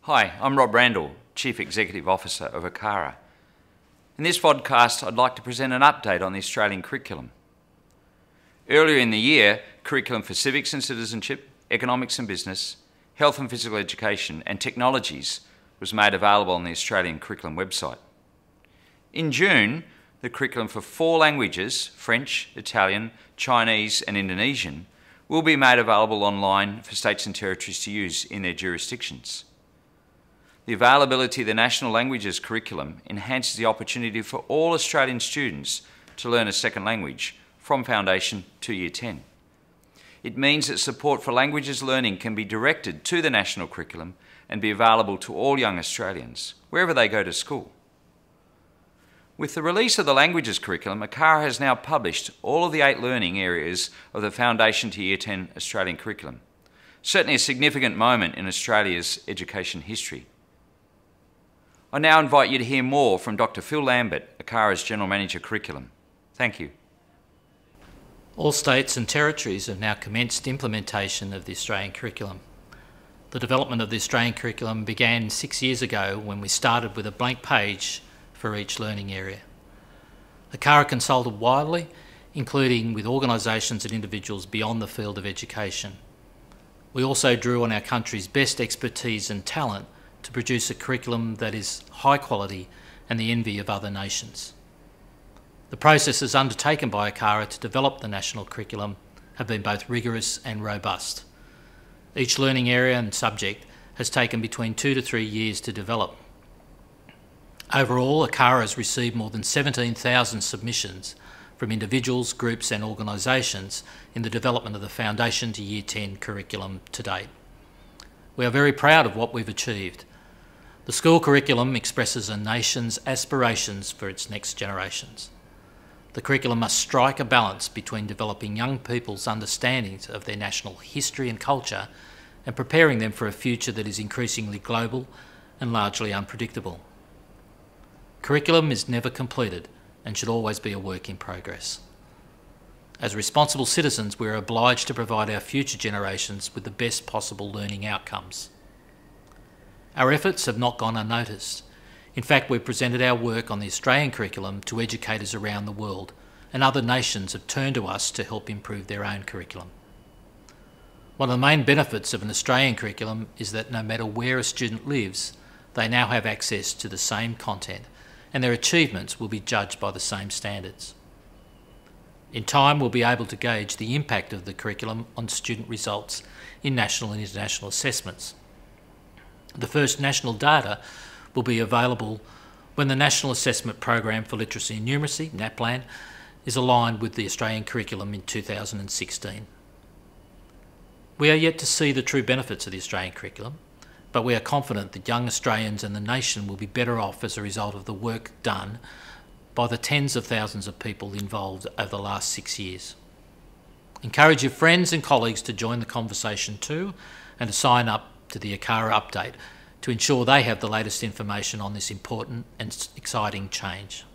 Hi, I'm Rob Randall, Chief Executive Officer of ACARA. In this podcast, I'd like to present an update on the Australian curriculum. Earlier in the year, curriculum for civics and citizenship, economics and business, health and physical education and technologies was made available on the Australian curriculum website. In June, the curriculum for 4 languages, French, Italian, Chinese and Indonesian, will be made available online for states and territories to use in their jurisdictions. The availability of the National Languages curriculum enhances the opportunity for all Australian students to learn a second language from Foundation to Year 10. It means that support for languages learning can be directed to the national curriculum and be available to all young Australians, wherever they go to school. With the release of the Languages curriculum, ACARA has now published all of the 8 learning areas of the Foundation to Year 10 Australian curriculum. Certainly a significant moment in Australia's education history. I now invite you to hear more from Dr Phil Lambert, ACARA's General Manager Curriculum. Thank you. All states and territories have now commenced implementation of the Australian curriculum. The development of the Australian curriculum began 6 years ago when we started with a blank page for each learning area. ACARA consulted widely, including with organisations and individuals beyond the field of education. We also drew on our country's best expertise and talent to produce a curriculum that is high quality and the envy of other nations. The processes undertaken by ACARA to develop the national curriculum have been both rigorous and robust. Each learning area and subject has taken between 2 to 3 years to develop. Overall, ACARA has received more than 17,000 submissions from individuals, groups and organisations in the development of the Foundation to Year 10 curriculum to date. We are very proud of what we've achieved. The school curriculum expresses a nation's aspirations for its next generations. The curriculum must strike a balance between developing young people's understandings of their national history and culture and preparing them for a future that is increasingly global and largely unpredictable. Curriculum is never completed and should always be a work in progress. As responsible citizens, we are obliged to provide our future generations with the best possible learning outcomes. Our efforts have not gone unnoticed. In fact, we've presented our work on the Australian curriculum to educators around the world, and other nations have turned to us to help improve their own curriculum. One of the main benefits of an Australian curriculum is that no matter where a student lives, they now have access to the same content, and their achievements will be judged by the same standards. In time, we'll be able to gauge the impact of the curriculum on student results in national and international assessments. The first national data will be available when the National Assessment Program for Literacy and Numeracy, NAPLAN, is aligned with the Australian curriculum in 2016. We are yet to see the true benefits of the Australian curriculum, but we are confident that young Australians and the nation will be better off as a result of the work done by the tens of thousands of people involved over the last 6 years. Encourage your friends and colleagues to join the conversation too and to sign up to the ACARA update to ensure they have the latest information on this important and exciting change.